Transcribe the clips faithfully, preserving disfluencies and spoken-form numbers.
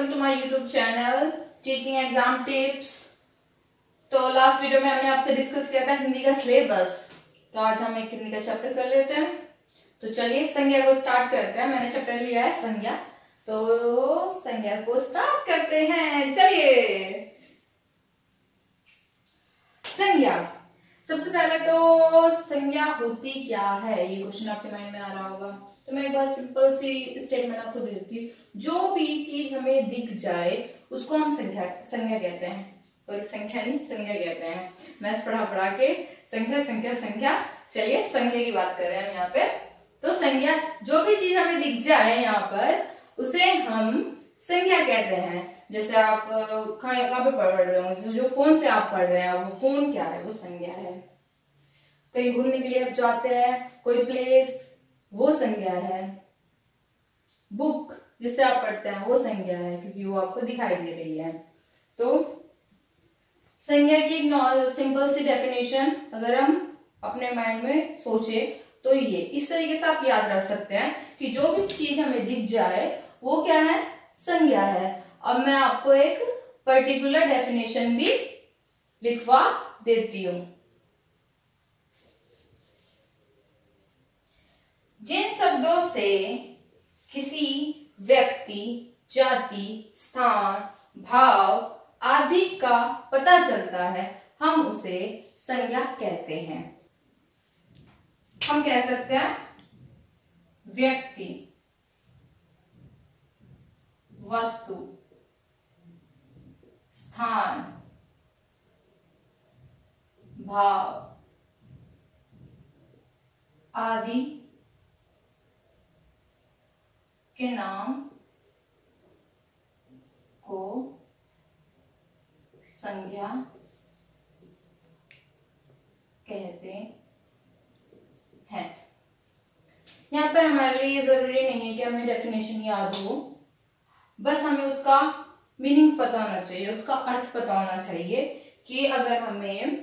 Welcome to my YouTube channel teaching exam tips. तो last video में हमने आपसे डिस्कस किया था हिंदी का सिलेबस, तो आज हम एक हिंदी का चैप्टर कर लेते हैं। तो चलिए संज्ञा को स्टार्ट करते हैं। मैंने चैप्टर लिया है संज्ञा, तो संज्ञा को स्टार्ट करते हैं। चलिए संज्ञा, सबसे पहले तो संज्ञा होती क्या है, ये क्वेश्चन आपके माइंड में आ रहा होगा। तो मैं एक बार सिंपल सी स्टेटमेंट आपको दे देती हूँ, जो भी चीज हमें दिख जाए उसको हम संज्ञा संज्ञा कहते हैं। और संख्या नहीं, संज्ञा कहते हैं। मैथ्स पढ़ा पढ़ा के संख्या संख्या संख्या। चलिए संज्ञा की बात कर रहे हैं यहाँ पे। तो संज्ञा, जो भी चीज हमें दिख जाए यहाँ पर उसे हम संज्ञा कहते हैं। जैसे आप कहाँ पे पढ़ रहे हो, जो फोन से आप पढ़ रहे हैं, वो फोन क्या है, वो संज्ञा है। कहीं घूमने के लिए आप जाते हैं, कोई प्लेस, वो संज्ञा है। बुक जिससे आप पढ़ते हैं वो संज्ञा है, क्योंकि वो आपको दिखाई दे रही है। तो संज्ञा की एक सिंपल सी डेफिनेशन अगर हम अपने माइंड में सोचे तो ये इस तरीके से आप याद रख सकते हैं कि जो भी चीज हमें दिख जाए वो क्या है, संज्ञा है। अब मैं आपको एक पर्टिकुलर डेफिनेशन भी लिखवा देती हूं। जिन शब्दों से किसी व्यक्ति, जाति, स्थान, भाव आदि का पता चलता है हम उसे संज्ञा कहते हैं। हम कह सकते हैं व्यक्ति, वस्तु, स्थान, भाव आदि के नाम को संज्ञा कहते हैं। यहाँ पर हमारे लिए जरूरी नहीं है कि हमें डेफिनेशन याद हो, बस हमें उसका मीनिंग पता होना चाहिए, उसका अर्थ पता होना चाहिए। कि अगर हमें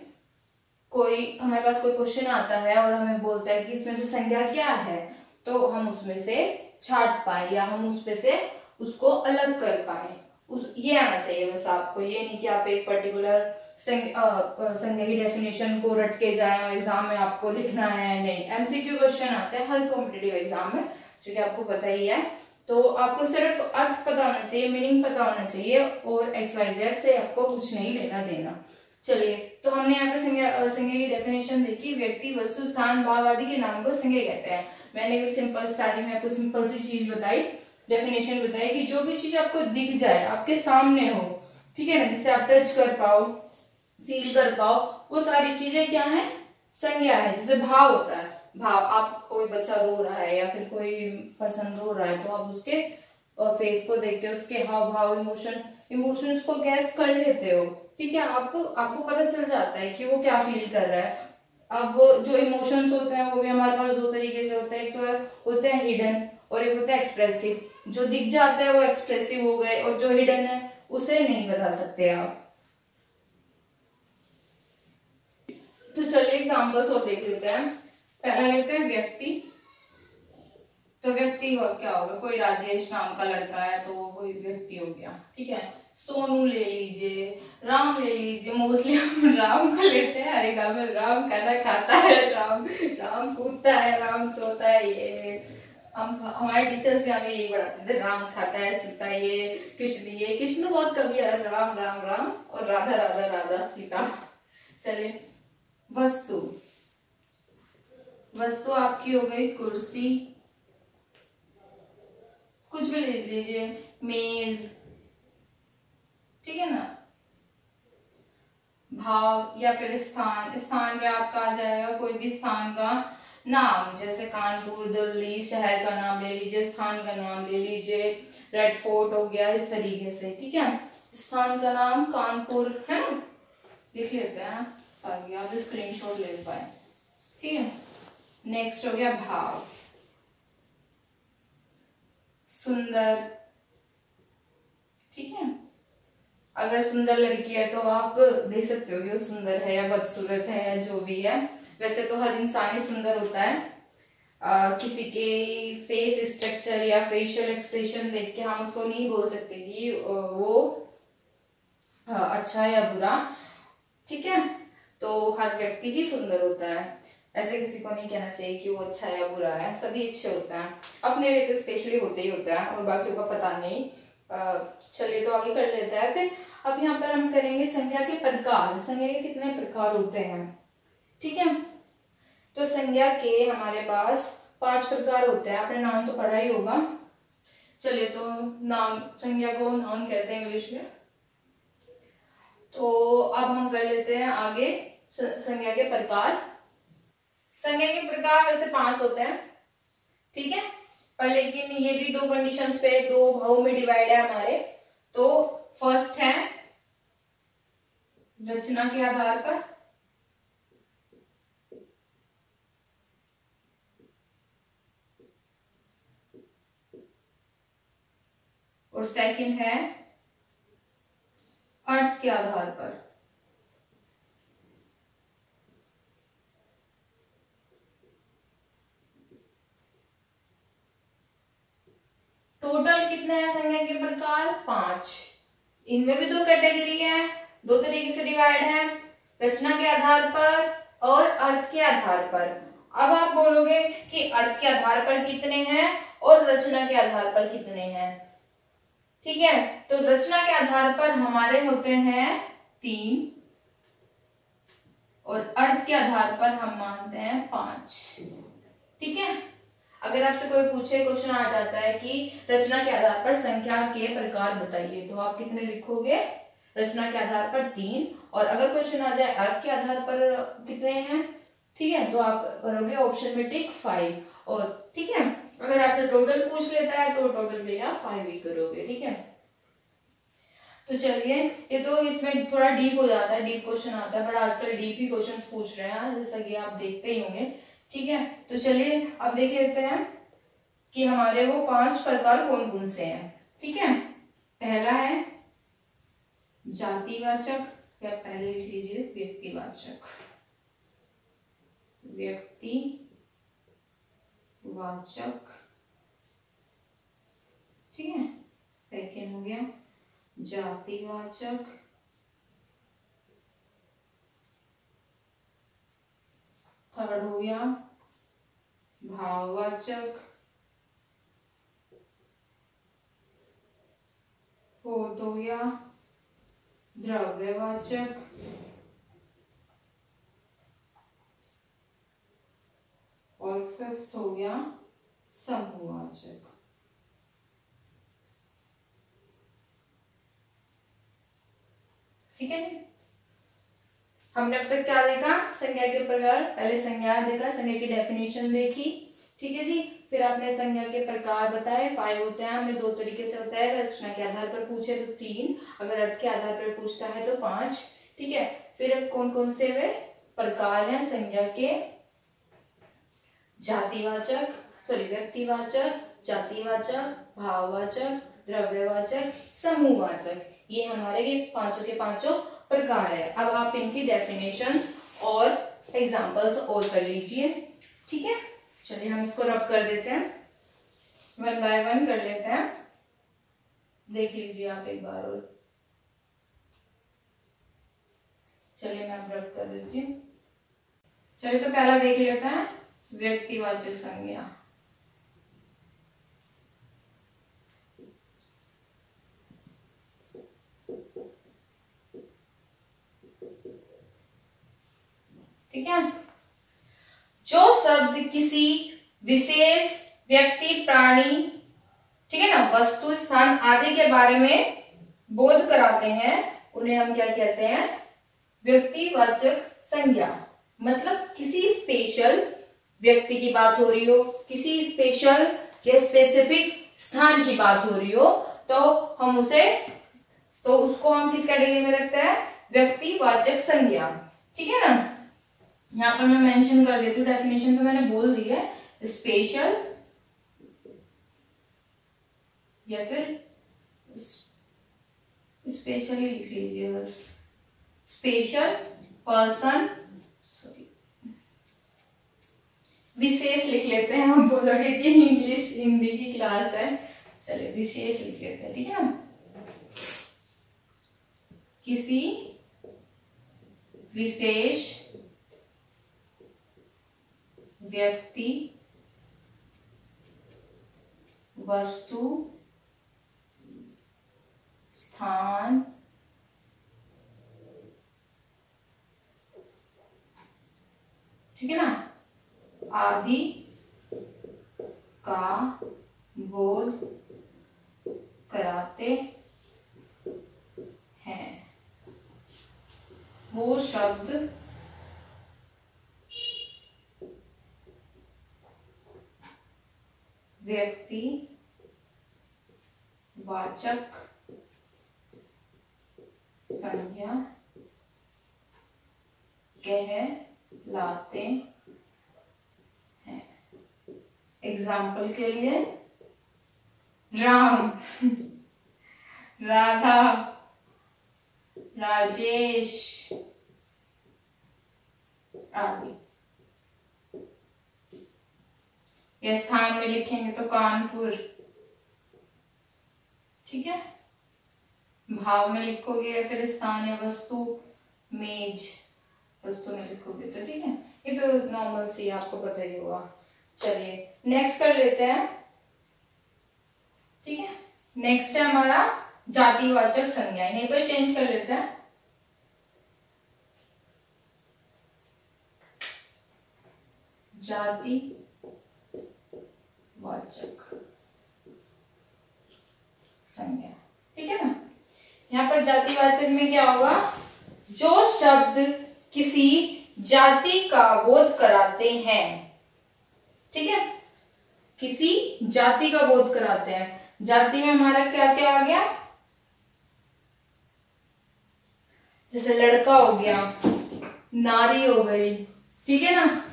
कोई, हमारे पास कोई क्वेश्चन आता है और हमें बोलता है कि इसमें से संज्ञा क्या है, तो हम उसमें से छाट पाए या हम उसमें से उसको अलग कर पाए, उस ये आना चाहिए बस आपको। ये नहीं कि आप एक पर्टिकुलर संज्ञा की डेफिनेशन को रट के जाए और एग्जाम में आपको लिखना है। नहीं, एमसीक्यू क्वेश्चन आते हैं हर कॉम्पिटिटिव एग्जाम में, क्योंकि आपको पता ही है। तो आपको सिर्फ अर्थ पता होना चाहिए, मीनिंग पता होना चाहिए, और एक्स वाई जेड से आपको कुछ नहीं लेना देना। चलिए, तो हमने यहाँ पे संज्ञा संज्ञा की डेफिनेशन देखी, व्यक्ति, वस्तु, स्थान, भाव आदि के नाम को संज्ञा कहते हैं। मैंने सिंपल स्टार्टिंग में आपको सिंपल सी चीज बताई, डेफिनेशन बताई कि जो भी चीज आपको दिख जाए, आपके सामने हो, ठीक है ना, जिसे आप टच कर पाओ, फील कर पाओ, वो सारी चीजें क्या है, संज्ञा है। जैसे भाव होता है, भाव, आप कोई बच्चा रो रहा है या फिर कोई पर्सन रो रहा है तो आप उसके फेस को देख के उसके हाव भाव, इमोशन इमोशंस को गैस कर लेते हो, ठीक है। आपको आपको पता चल जाता है कि वो क्या फील कर रहा है। अब वो जो इमोशंस होते हैं वो भी हमारे पास दो तरीके से होते हैं, एक तो होते हैं हिडन और एक होता है एक्सप्रेसिव। जो दिख जाता है वो एक्सप्रेसिव हो गए, और जो हिडन है उसे नहीं बता सकते आप। तो चलिए एग्जाम्पल्स और देख लेते हैं। पहला लेते हैं व्यक्ति। तो व्यक्ति क्या होगा, कोई राजेश नाम का लड़का है तो वो कोई व्यक्ति हो गया, ठीक है। सोनू ले लीजिए, राम ले लीजिए, मोस्टली हम राम को लेते हैं। अरे गाँव में राम खाना खाता है, राम राम कूदता है, राम सोता है। ये हम, हमारे टीचर्स भी हमें यही पढ़ाते थे, राम खाता है, सीता ये, कृष्ण ये, कृष्ण बहुत कभी आया, राम राम राम और राधा राधा राधा सीता। चले वस्तु, वस्तु आपकी हो गई कुर्सी, कुछ भी ले लीजिए, मेज, ठीक है ना। भाव या फिर स्थान, स्थान में आपका आ जाएगा कोई भी स्थान का नाम, जैसे कानपुर, दिल्ली, शहर का नाम ले लीजिए, स्थान का नाम ले लीजिए, रेड फोर्ट हो गया, इस तरीके से, ठीक है। स्थान का नाम कानपुर है ना, लिख लेते हैं, ताकि आप स्क्रीनशॉट ले पाए, ठीक है। नेक्स्ट हो गया भाव, सुंदर, ठीक है। अगर सुंदर लड़की है तो आप देख सकते हो कि वो सुंदर है या बदसूरत है या जो भी है। वैसे तो हर इंसान ही सुंदर होता है, Uh, किसी के फेस स्ट्रक्चर या फेशियल एक्सप्रेशन देख के हम उसको नहीं बोल सकते कि वो अच्छा या बुरा, ठीक है। तो हर व्यक्ति ही सुंदर होता है, ऐसे किसी को नहीं कहना चाहिए कि वो अच्छा या बुरा है, सभी अच्छे होता है, अपने लिए तो स्पेशली होते ही होता है और बाकियों का पता नहीं। चलिए तो आगे कर लेता है फिर। अब यहाँ पर हम करेंगे संज्ञा के प्रकार, संज्ञा के कितने प्रकार होते हैं, ठीक है। तो संज्ञा के हमारे पास पांच प्रकार होते हैं, आपने नाउन तो पढ़ा ही होगा। चलिए तो नाउन, संज्ञा को नाउन कहते हैं इंग्लिश में। तो अब हम कर लेते हैं आगे संज्ञा के प्रकार। संज्ञा के प्रकार वैसे पांच होते हैं, ठीक है, पर लेकिन ये भी दो कंडीशंस पे, दो भाव में डिवाइड है हमारे। तो फर्स्ट है रचना के आधार पर, और सेकंड है अर्थ के आधार पर। टोटल कितने हैं संज्ञा के प्रकार? पांच। इनमें भी दो कैटेगरी है, दो तरीके से डिवाइड है, रचना के आधार पर और अर्थ के आधार पर। अब आप बोलोगे कि अर्थ के आधार पर कितने हैं और रचना के आधार पर कितने हैं, ठीक है। तो रचना के आधार पर हमारे होते हैं तीन और अर्थ के आधार पर हम मानते हैं पांच, ठीक है। अगर आपसे कोई पूछे, क्वेश्चन आ जाता है कि रचना के आधार पर संख्या के प्रकार बताइए, तो आप कितने लिखोगे? रचना के आधार पर तीन, और अगर क्वेश्चन आ जाए अर्थ के आधार पर कितने हैं, ठीक है, तो आप करोगे ऑप्शन में टिक फाइव, और ठीक है अगर आपसे टोटल पूछ लेता है तो टोटल में आप फाइव ही करोगे, ठीक है। तो चलिए, ये तो इसमें थोड़ा डीप हो जाता है, डीप क्वेश्चन आता है, पर आजकल डीप ही क्वेश्चन पूछ रहे हैं, जैसा कि आप देखते ही होंगे, ठीक है। तो चलिए अब देख लेते हैं कि हमारे वो पांच प्रकार कौन कौन से हैं, ठीक है। पहला है जातिवाचक, या पहले लिख लीजिए व्यक्तिवाचक, व्यक्ति वाचक, ठीक है। सेकेंड हो गया जातिवाचक, थर्ड हो गया भाववाचक, फोर्थ हो गया द्रव्यवाचक, और फिफ्थ हो गया समूहवाचक। ठीक है, हमने अब तक क्या देखा? संज्ञा के प्रकार, पहले संज्ञा देखा, संज्ञा की डेफिनेशन देखी, ठीक है जी। फिर आपने संज्ञा के प्रकार बताए, फाइव होते हैं, हमने दो तरीके से बताया, रचना के आधार पर पूछे तो तीन, अगर अर्थ के आधार पर पूछता है तो पांच, ठीक है। फिर कौन कौन से वे प्रकार हैं संज्ञा के? जातिवाचक, सॉरी व्यक्तिवाचक, जातिवाचक, भाववाचक, द्रव्यवाचक, समूहवाचक, ये हमारे के पांचों के पांचों प्रकार है। अब आप इनकी डेफिनेशंस और एग्जांपल्स और कर लीजिए, ठीक है। चलिए हम इसको रब कर देते हैं, वन बाय वन कर लेते हैं, देख लीजिए आप एक बार और। चलिए मैं रब कर देती हूँ। चलिए तो पहला देख लेते हैं व्यक्तिवाचक संज्ञा। ठीक है, जो शब्द किसी विशेष व्यक्ति, प्राणी, ठीक है ना, वस्तु, स्थान आदि के बारे में बोध कराते हैं उन्हें हम क्या कहते हैं? व्यक्तिवाचक संज्ञा। मतलब किसी स्पेशल व्यक्ति की बात हो रही हो, किसी स्पेशल या स्पेसिफिक स्थान की बात हो रही हो, तो हम उसे तो उसको हम किस कैटेगरी में रखते हैं? व्यक्तिवाचक संज्ञा, ठीक है ना। यहाँ पर मैं मेंशन कर देती हूँ, डेफिनेशन तो मैंने बोल दी है, स्पेशल या फिर स्पेशली लिख लीजिए बस, स्पेशल पर्सन, विशेष लिख लेते हैं, हम बोलोगे कि इंग्लिश हिंदी की क्लास है, चलिए विशेष लिख लेते हैं, ठीक है ना। किसी विशेष व्यक्ति, वस्तु, स्थान ठीक है ना आदि का बोध कराते हैं। वो शब्द व्यक्ति वाचक संज्ञा कहलाते हैं। एग्जाम्पल के लिए राम, राधा, राजेश आदि। ये स्थान में लिखेंगे तो कानपुर, ठीक है। भाव में लिखोगे या फिर स्थान या वस्तु मेज वस्तु में लिखोगे तो ठीक है, ये तो नॉर्मल सी आपको पता ही होगा। चलिए नेक्स्ट कर लेते हैं, ठीक है। नेक्स्ट है हमारा जातिवाचक संज्ञा, यहीं पर चेंज कर लेते हैं। जातिवाचक संज्ञा, ठीक है ना। यहाँ पर जातिवाचक में क्या होगा, जो शब्द किसी जाति का बोध कराते हैं, ठीक है, किसी जाति का बोध कराते हैं। जाति में हमारा क्या क्या आ गया, जैसे लड़का हो गया, नारी हो गई, ठीक है ना,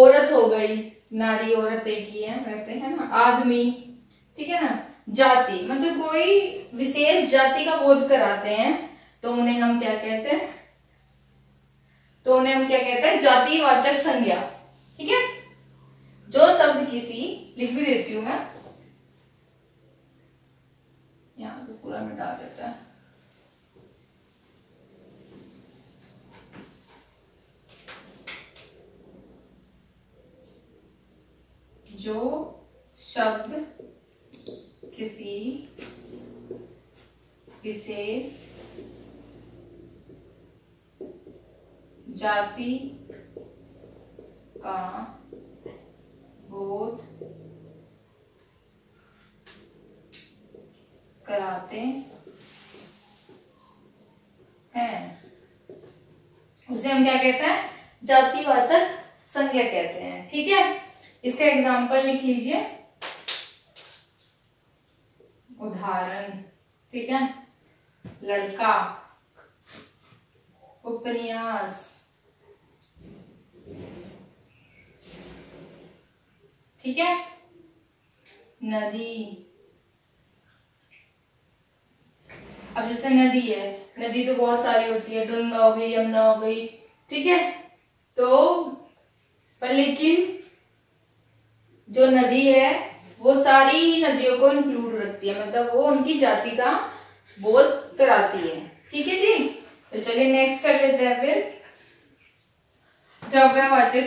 औरत हो गई, नारी औरत एक ही है वैसे, है ना, आदमी, ठीक है ना। जाति मतलब कोई विशेष जाति का बोध कराते हैं तो उन्हें हम क्या कहते हैं, तो उन्हें हम क्या कहते हैं, जातिवाचक संज्ञा, ठीक है। जो शब्द किसी, लिख भी देती हूं मैं, यहां पे पूरा मिटा देता है, जो शब्द किसी विशेष जाति का बोध कराते हैं उसे हम क्या कहते हैं, जातिवाचक संज्ञा कहते हैं, ठीक है। इसका एग्जाम्पल लिख लीजिए, उदाहरण, ठीक है, लड़का, उपन्यास, ठीक है, नदी। अब जैसे नदी है, नदी तो बहुत सारी होती है, गंगा हो गई, यमुना हो गई, ठीक है। तो पर लेकिन जो नदी है वो सारी नदियों को इंक्लूड रखती है, मतलब वो उनकी जाति का बोध कराती है, ठीक है जी। तो चलिए नेक्स्ट कर लेते हैं फिर द्रव्यवाचक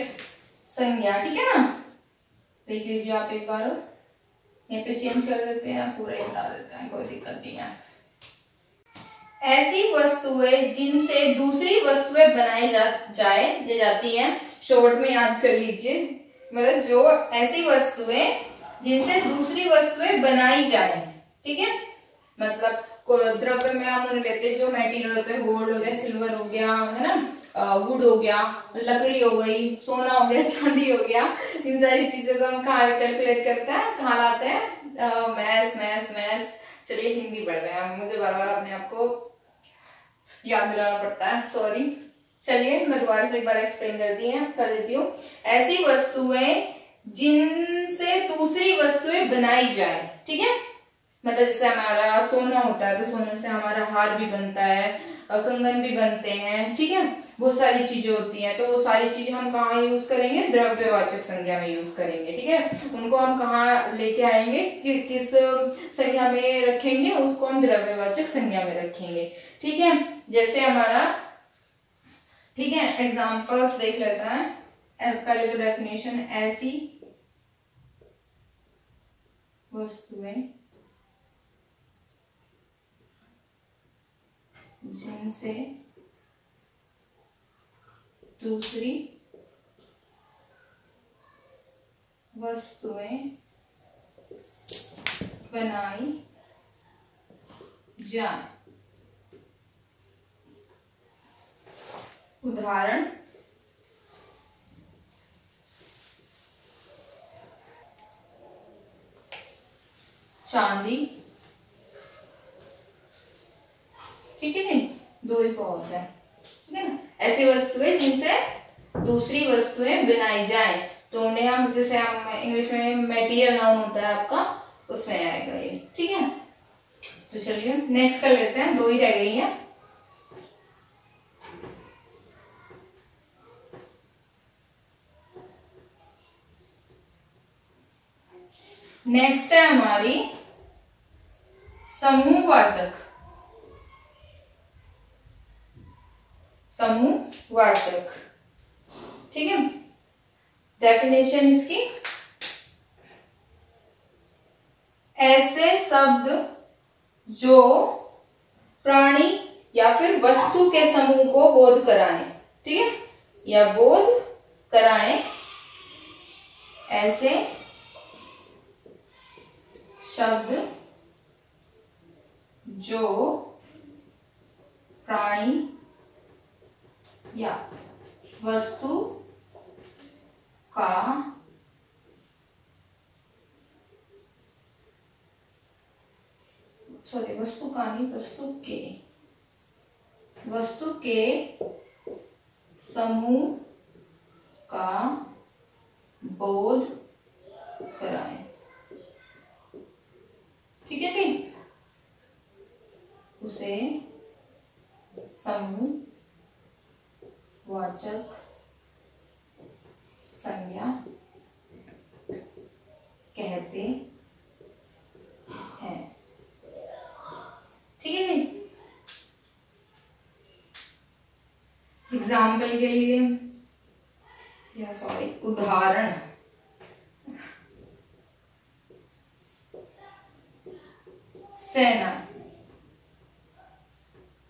संज्ञा, ठीक है ना। देख लीजिए आप एक बार, यहाँ पे चेंज कर देते हैं, पूरा हटा देते हैं, कोई दिक्कत नहीं है। ऐसी वस्तुएं जिनसे दूसरी वस्तुएं बनाई जा, जाए जा जाती हैं, शॉर्ट में याद कर लीजिए, मतलब जो ऐसी वस्तुएं जिनसे दूसरी वस्तुएं बनाई जाए, ठीक है। मतलब द्रव्य में हम उन्हें लेते हैं जो मेटीरियल होते हैं, गोल्ड हो गया, सिल्वर हो गया, है ना, वुड हो गया, लकड़ी हो गई, सोना हो गया, चांदी हो गया। इन सारी चीजों को हम कहाँ कैलकुलेट करते हैं, कहाँ लाते हैं, मैथ्स मैथ्स मैथ्स। चलिए हिंदी पढ़ रहे हैं, मुझे बार बार अपने आप को याद दिलाना पड़ता है, सॉरी। चलिए मैं दोबारा से एक बार एक्सप्लेन कर दी है कर देती हूँ। ऐसी वस्तुएं जिनसे दूसरी वस्तुएं बनाई जाए, ठीक है। मतलब जैसे हमारा सोना होता है तो सोने से हमारा हार भी बनता है, कंगन भी बनते हैं, ठीक है। बहुत सारी चीजें होती हैं, तो वो सारी चीजें हम कहाँ यूज करेंगे, द्रव्यवाचक संज्ञा में यूज करेंगे। ठीक है, उनको हम कहाँ लेके आएंगे, कि, किस संज्ञा में रखेंगे, उसको हम द्रव्यवाचक संज्ञा में रखेंगे। ठीक है, जैसे हमारा, ठीक है, एग्जाम्पल्स देख लेता है। पहले तो डेफिनेशन, ऐसी वस्तुएं जिनसे दूसरी वस्तुएं बनाई जाए। उदाहरण, चांदी। ठीक है, दो ही बहुत है। ठीक है, ऐसी वस्तुएं जिनसे दूसरी वस्तुएं बनाई जाए, तो उन्हें हम, जैसे हम इंग्लिश में मटेरियल नाउन होता है आपका, उसमें आएगा ये। ठीक है, तो चलिए नेक्स्ट कर लेते हैं, दो ही रह गई है। नेक्स्ट है हमारी समूहवाचक। समूहवाचक, ठीक है, डेफिनेशन इसकी, ऐसे शब्द जो प्राणी या फिर वस्तु के समूह को बोध कराएं। ठीक है, या बोध कराएं, ऐसे शब्द जो प्राणी या वस्तु का सॉरी वस्तु का नहीं वस्तु के वस्तु के समूह का बोध कराए। ठीक है जी, उसे समूह वाचक संज्ञा कहते हैं। ठीक है, एग्जाम्पल के लिए या सॉरी उदाहरण, सेना।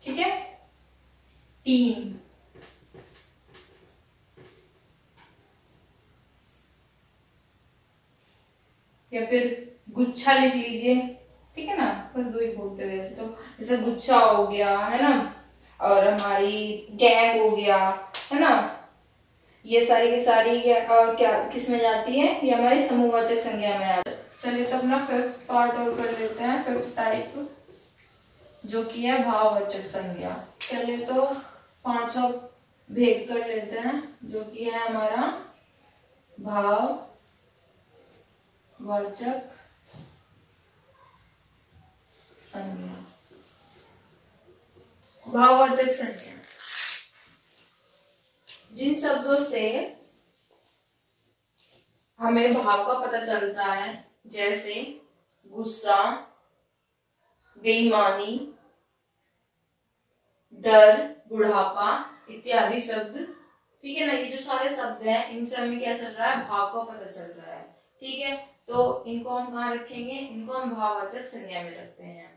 ठीक है, टीम। या फिर गुच्छा लिख लीजिए। ठीक है ना, बस दो ही बोलते हैं वैसे तो। जैसे गुच्छा हो गया, है ना, और हमारी गैंग हो गया, है ना, ये सारी की सारी और क्या किस में जाती है, ये हमारी समूहवाचक संज्ञा में आती है। चलिए तो अपना फिफ्थ पार्ट और कर लेते हैं, फिफ्थ टाइप, जो कि है भाववाचक संज्ञा। चलिए तो पांचवा भेद कर लेते हैं, जो कि है हमारा भाव वाचक संज्ञा। भाववाचक संज्ञा जिन शब्दों से हमें भाव का पता चलता है, जैसे गुस्सा, बेईमानी, डर, बुढ़ापा इत्यादि शब्द। ठीक है ना, ये जो सारे शब्द हैं, इनसे हमें क्या चल रहा है, भाव का पता चल रहा है। ठीक है, तो इनको हम कहाँ रखेंगे, इनको हम भाववाचक संज्ञा में रखते हैं।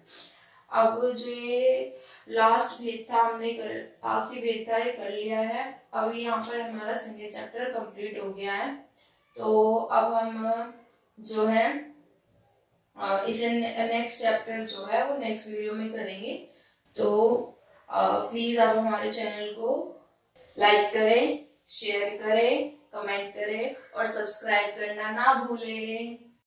अब जो ये लास्ट भेद था, हमने कर आखिरी भेद था, ये कर लिया है। अब यहाँ पर हमारा संज्ञा चैप्टर कंप्लीट हो गया है। तो अब हम जो है इसे नेक्स्ट चैप्टर जो है वो नेक्स्ट वीडियो में करेंगे। तो प्लीज आप हमारे चैनल को लाइक करें, शेयर करें, कमेंट करें और सब्सक्राइब करना ना भूलें।